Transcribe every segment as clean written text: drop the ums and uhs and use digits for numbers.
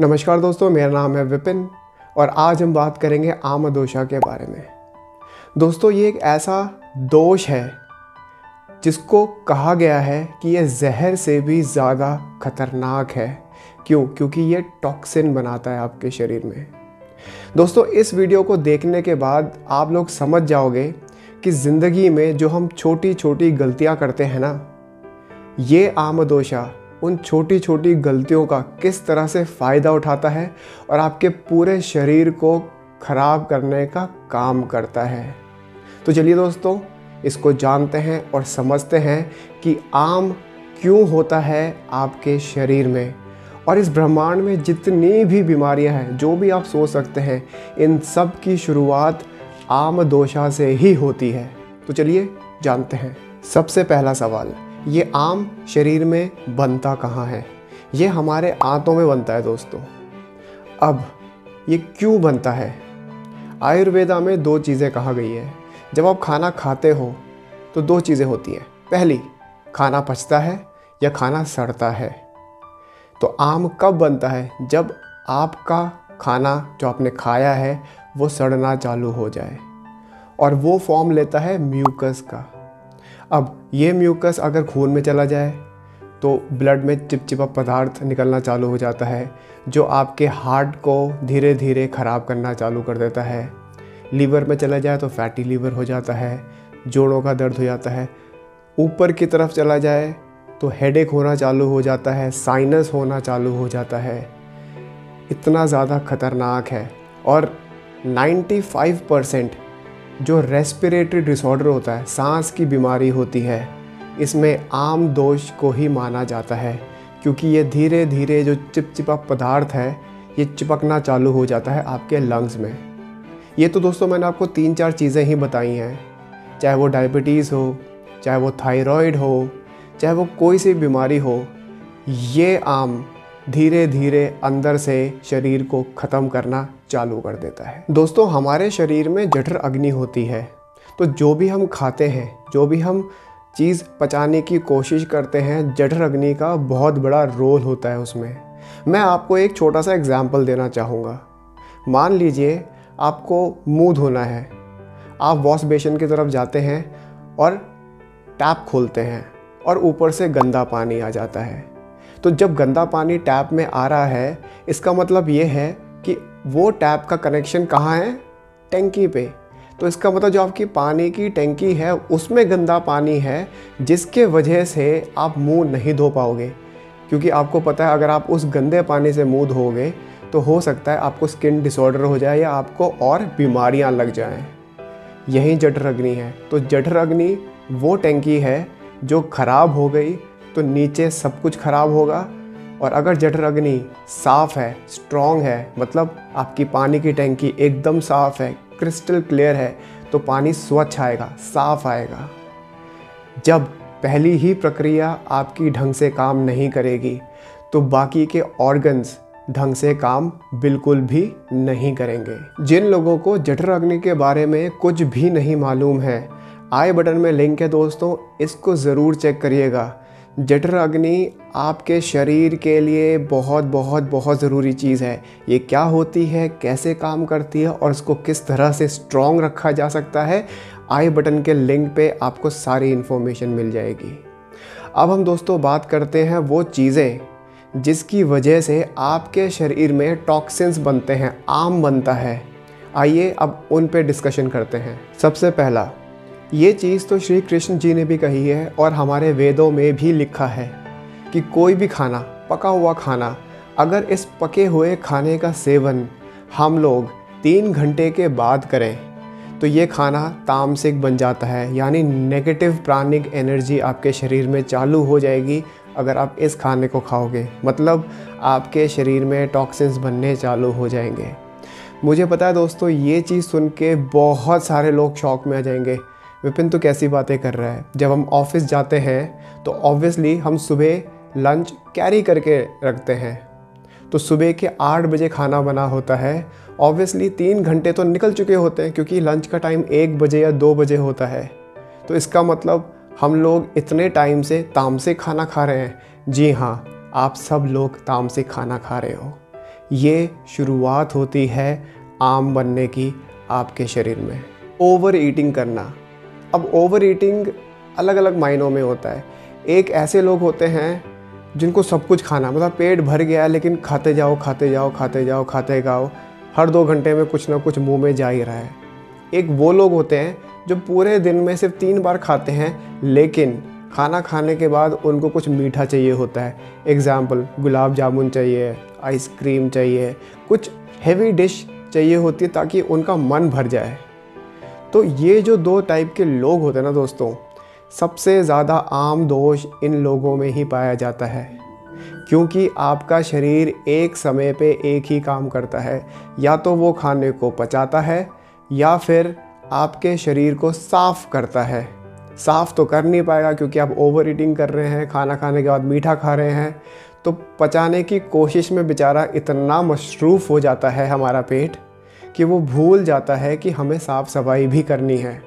नमस्कार दोस्तों, मेरा नाम है विपिन और आज हम बात करेंगे आमदोषा के बारे में। दोस्तों ये एक ऐसा दोष है जिसको कहा गया है कि ये जहर से भी ज़्यादा खतरनाक है। क्यों? क्योंकि ये टॉक्सिन बनाता है आपके शरीर में। दोस्तों इस वीडियो को देखने के बाद आप लोग समझ जाओगे कि ज़िंदगी में जो हम छोटी छोटी गलतियाँ करते हैं ना, ये आमदोषा उन छोटी छोटी गलतियों का किस तरह से फ़ायदा उठाता है और आपके पूरे शरीर को ख़राब करने का काम करता है। तो चलिए दोस्तों इसको जानते हैं और समझते हैं कि आम क्यों होता है आपके शरीर में। और इस ब्रह्मांड में जितनी भी बीमारियां हैं, जो भी आप सोच सकते हैं, इन सब की शुरुआत आमदोषा से ही होती है। तो चलिए जानते हैं। सबसे पहला सवाल, ये आम शरीर में बनता कहाँ है? ये हमारे आंतों में बनता है दोस्तों। अब ये क्यों बनता है? आयुर्वेदा में दो चीज़ें कहा गई है। जब आप खाना खाते हो तो दो चीज़ें होती हैं। पहली, खाना पचता है या खाना सड़ता है। तो आम कब बनता है? जब आपका खाना जो आपने खाया है वो सड़ना चालू हो जाए और वो फॉर्म लेता है म्यूकस का। अब ये म्यूकस अगर खून में चला जाए तो ब्लड में चिपचिपा पदार्थ निकलना चालू हो जाता है, जो आपके हार्ट को धीरे धीरे ख़राब करना चालू कर देता है। लीवर में चला जाए तो फैटी लीवर हो जाता है, जोड़ों का दर्द हो जाता है। ऊपर की तरफ चला जाए तो हेडेक होना चालू हो जाता है, साइनस होना चालू हो जाता है। इतना ज़्यादा खतरनाक है। और 95% जो रेस्पिरेटरी डिसऑर्डर होता है, सांस की बीमारी होती है, इसमें आम दोष को ही माना जाता है, क्योंकि ये धीरे धीरे जो चिपचिपा पदार्थ है ये चिपकना चालू हो जाता है आपके लंग्स में। ये तो दोस्तों मैंने आपको 3-4 चीज़ें ही बताई हैं, चाहे वो डायबिटीज़ हो, चाहे वो थायराइड हो, चाहे वो कोई सी बीमारी हो, ये आम धीरे धीरे अंदर से शरीर को ख़त्म करना चालू कर देता है। दोस्तों हमारे शरीर में जठर अग्नि होती है, तो जो भी हम खाते हैं, जो भी हम चीज़ पचाने की कोशिश करते हैं, जठर अग्नि का बहुत बड़ा रोल होता है उसमें। मैं आपको एक छोटा सा एग्जाम्पल देना चाहूँगा। मान लीजिए आपको मुँह धोना है, आप वॉश बेसिन की तरफ जाते हैं और टैप खोलते हैं और ऊपर से गंदा पानी आ जाता है। तो जब गंदा पानी टैप में आ रहा है, इसका मतलब ये है कि वो टैप का कनेक्शन कहाँ है? टैंकी पे। तो इसका मतलब जो आपकी पानी की टैंकी है उसमें गंदा पानी है, जिसके वजह से आप मुंह नहीं धो पाओगे। क्योंकि आपको पता है अगर आप उस गंदे पानी से मुंह धोगे तो हो सकता है आपको स्किन डिसऑर्डर हो जाए या आपको और बीमारियाँ लग जाएँ। यही जठर अग्नि है। तो जठर अग्नि वो टैंकी है जो खराब हो गई तो नीचे सब कुछ खराब होगा। और अगर जठर अग्नि साफ़ है, स्ट्रॉन्ग है, मतलब आपकी पानी की टैंकी एकदम साफ़ है, क्रिस्टल क्लियर है, तो पानी स्वच्छ आएगा, साफ आएगा। जब पहली ही प्रक्रिया आपकी ढंग से काम नहीं करेगी तो बाकी के ऑर्गन्स ढंग से काम बिल्कुल भी नहीं करेंगे। जिन लोगों को जठर अग्नि के बारे में कुछ भी नहीं मालूम है, आई बटन में लिंक है दोस्तों, इसको ज़रूर चेक करिएगा। जठर अग्नि आपके शरीर के लिए बहुत बहुत बहुत ज़रूरी चीज़ है। ये क्या होती है, कैसे काम करती है और इसको किस तरह से स्ट्रॉन्ग रखा जा सकता है, आई बटन के लिंक पे आपको सारी इन्फॉर्मेशन मिल जाएगी। अब हम दोस्तों बात करते हैं वो चीज़ें जिसकी वजह से आपके शरीर में टॉक्सिन्स बनते हैं, आम बनता है। आइए अब उन पे डिस्कशन करते हैं। सबसे पहला, ये चीज़ तो श्री कृष्ण जी ने भी कही है और हमारे वेदों में भी लिखा है कि कोई भी खाना, पका हुआ खाना, अगर इस पके हुए खाने का सेवन हम लोग 3 घंटे के बाद करें तो ये खाना तामसिक बन जाता है, यानी नेगेटिव प्राणिक एनर्जी आपके शरीर में चालू हो जाएगी अगर आप इस खाने को खाओगे। मतलब आपके शरीर में टॉक्सिन्स बनने चालू हो जाएंगे। मुझे पता है दोस्तों ये चीज़ सुन के बहुत सारे लोग शॉक में आ जाएंगे, विपिन तो कैसी बातें कर रहा है। जब हम ऑफिस जाते हैं तो ऑब्वियसली हम सुबह लंच कैरी करके रखते हैं, तो सुबह के 8 बजे खाना बना होता है। ऑब्वियसली 3 घंटे तो निकल चुके होते हैं, क्योंकि लंच का टाइम 1 बजे या 2 बजे होता है। तो इसका मतलब हम लोग इतने टाइम से तामसिक खाना खा रहे हैं। जी हाँ, आप सब लोग तामसिक खाना खा रहे हो। ये शुरुआत होती है आम बनने की आपके शरीर में। ओवर ईटिंग करना, अब ओवर ईटिंग अलग अलग मायनों में होता है। एक ऐसे लोग होते हैं जिनको सब कुछ खाना, मतलब पेट भर गया है लेकिन खाते जाओ खाते जाओ खाते जाओ खाते जाओ, हर 2 घंटे में कुछ ना कुछ मुंह में जा ही रहा है। एक वो लोग होते हैं जो पूरे दिन में सिर्फ 3 बार खाते हैं, लेकिन खाना खाने के बाद उनको कुछ मीठा चाहिए होता है। एग्ज़ाम्पल, गुलाब जामुन चाहिए, आइसक्रीम चाहिए, कुछ हेवी डिश चाहिए होती है ताकि उनका मन भर जाए। तो ये जो 2 टाइप के लोग होते हैं ना दोस्तों, सबसे ज़्यादा आम दोष इन लोगों में ही पाया जाता है, क्योंकि आपका शरीर एक समय पे एक ही काम करता है, या तो वो खाने को पचाता है या फिर आपके शरीर को साफ़ करता है। साफ़ तो कर नहीं पाएगा क्योंकि आप ओवर ईटिंग कर रहे हैं, खाना खाने के बाद मीठा खा रहे हैं, तो पचाने की कोशिश में बेचारा इतना मशरूफ़ हो जाता है हमारा पेट कि वो भूल जाता है कि हमें साफ़ सफाई भी करनी है।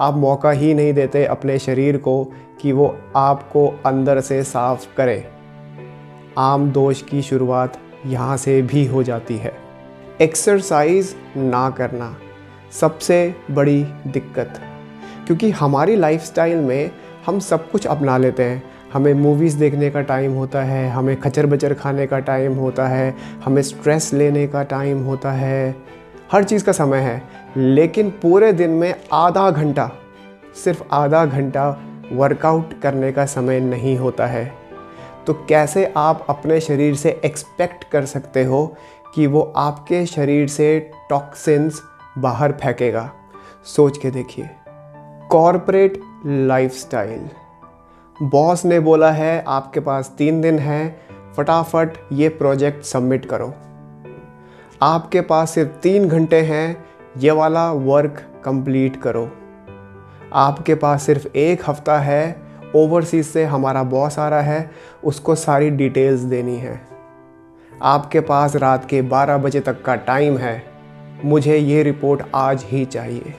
आप मौका ही नहीं देते अपने शरीर को कि वो आपको अंदर से साफ़ करे। आम दोष की शुरुआत यहाँ से भी हो जाती है। एक्सरसाइज ना करना सबसे बड़ी दिक्कत, क्योंकि हमारी लाइफस्टाइल में हम सब कुछ अपना लेते हैं। हमें मूवीज़ देखने का टाइम होता है, हमें खचर बचर खाने का टाइम होता है, हमें स्ट्रेस लेने का टाइम होता है, हर चीज़ का समय है, लेकिन पूरे दिन में आधा घंटा, सिर्फ आधा घंटा वर्कआउट करने का समय नहीं होता है। तो कैसे आप अपने शरीर से एक्सपेक्ट कर सकते हो कि वो आपके शरीर से टॉक्सिन्स बाहर फेंकेगा? सोच के देखिए। कॉर्पोरेट लाइफस्टाइल, बॉस ने बोला है आपके पास 3 दिन हैं, फटाफट ये प्रोजेक्ट सबमिट करो। आपके पास सिर्फ 3 घंटे हैं, ये वाला वर्क कंप्लीट करो। आपके पास सिर्फ 1 हफ्ता है, ओवरसीज से हमारा बॉस आ रहा है, उसको सारी डिटेल्स देनी है। आपके पास रात के 12 बजे तक का टाइम है, मुझे ये रिपोर्ट आज ही चाहिए।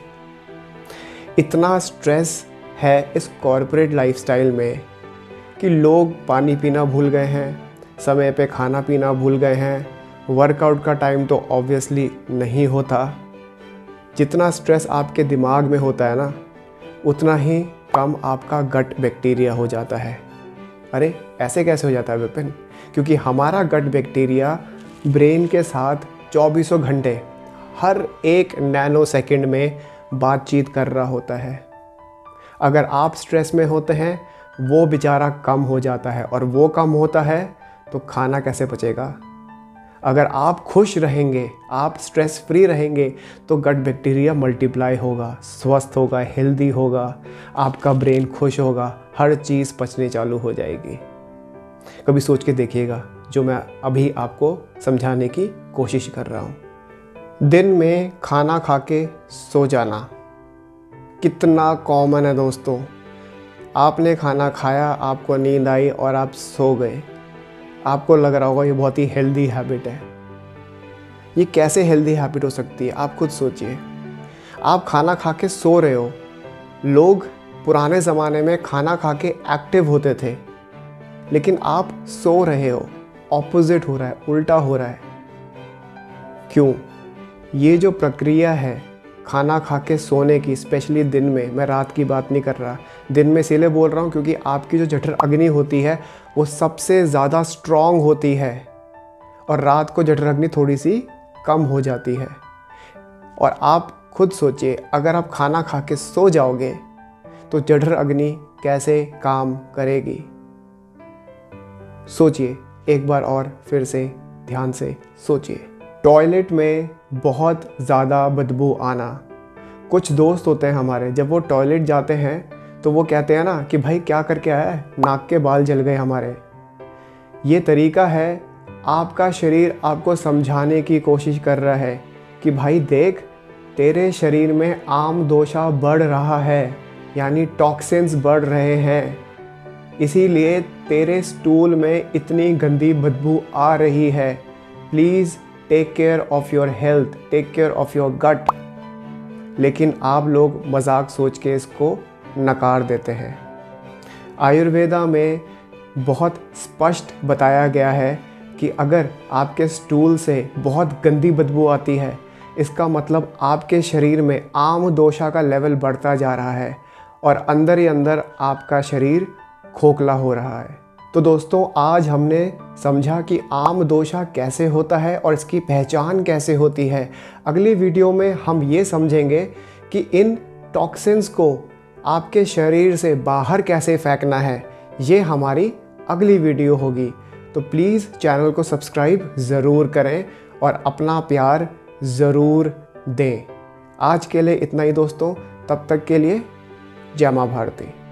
इतना स्ट्रेस है इस कॉर्पोरेट लाइफस्टाइल में कि लोग पानी पीना भूल गए हैं, समय पे खाना पीना भूल गए हैं, वर्कआउट का टाइम तो ऑब्वियसली नहीं होता। जितना स्ट्रेस आपके दिमाग में होता है ना, उतना ही कम आपका गट बैक्टीरिया हो जाता है। अरे ऐसे कैसे हो जाता है विपिन? क्योंकि हमारा गट बैक्टीरिया ब्रेन के साथ 24 घंटे हर 1 नैनो सेकंड में बातचीत कर रहा होता है। अगर आप स्ट्रेस में होते हैं, वो बेचारा कम हो जाता है, और वो कम होता है तो खाना कैसे पचेगा? अगर आप खुश रहेंगे, आप स्ट्रेस फ्री रहेंगे, तो गट बैक्टीरिया मल्टीप्लाई होगा, स्वस्थ होगा, हेल्दी होगा, आपका ब्रेन खुश होगा, हर चीज़ पचने चालू हो जाएगी। कभी सोच के देखिएगा जो मैं अभी आपको समझाने की कोशिश कर रहा हूँ। दिन में खाना खा के सो जाना कितना कॉमन है दोस्तों। आपने खाना खाया, आपको नींद आई और आप सो गए। आपको लग रहा होगा ये बहुत ही हेल्दी हैबिट है। ये कैसे हेल्दी हैबिट हो सकती है? आप खुद सोचिए। आप खाना खा के सो रहे हो। लोग पुराने ज़माने में खाना खा के एक्टिव होते थे, लेकिन आप सो रहे हो, ऑपोजिट हो रहा है, उल्टा हो रहा है। क्यों? ये जो प्रक्रिया है खाना खा के सोने की, स्पेशली दिन में, मैं रात की बात नहीं कर रहा, दिन में इसीलिए बोल रहा हूँ क्योंकि आपकी जो जठर अग्नि होती है वो सबसे ज़्यादा स्ट्रॉन्ग होती है, और रात को जठर अग्नि थोड़ी सी कम हो जाती है। और आप खुद सोचिए, अगर आप खाना खा के सो जाओगे तो जठर अग्नि कैसे काम करेगी? सोचिए एक बार और, फिर से ध्यान से सोचिए। टॉयलेट में बहुत ज़्यादा बदबू आना। कुछ दोस्त होते हैं हमारे, जब वो टॉयलेट जाते हैं तो वो कहते हैं ना कि भाई क्या करके आया है, नाक के बाल जल गए हमारे। ये तरीका है आपका शरीर आपको समझाने की कोशिश कर रहा है कि भाई देख, तेरे शरीर में आम दोषा बढ़ रहा है, यानी टॉक्सिन्स बढ़ रहे हैं, इसीलिए तेरे स्टूल में इतनी गंदी बदबू आ रही है। Please take care of your health, take care of your gut. लेकिन आप लोग मजाक सोच के इसको नकार देते हैं। आयुर्वेदा में बहुत स्पष्ट बताया गया है कि अगर आपके स्टूल से बहुत गंदी बदबू आती है, इसका मतलब आपके शरीर में आम दोषा का लेवल बढ़ता जा रहा है और अंदर ही अंदर आपका शरीर खोखला हो रहा है। तो दोस्तों, आज हमने समझा कि आम दोषा कैसे होता है और इसकी पहचान कैसे होती है। अगली वीडियो में हम ये समझेंगे कि इन टॉक्सिन्स को आपके शरीर से बाहर कैसे फेंकना है। ये हमारी अगली वीडियो होगी, तो प्लीज़ चैनल को सब्सक्राइब ज़रूर करें और अपना प्यार ज़रूर दें। आज के लिए इतना ही दोस्तों, तब तक के लिए जय मां भारती।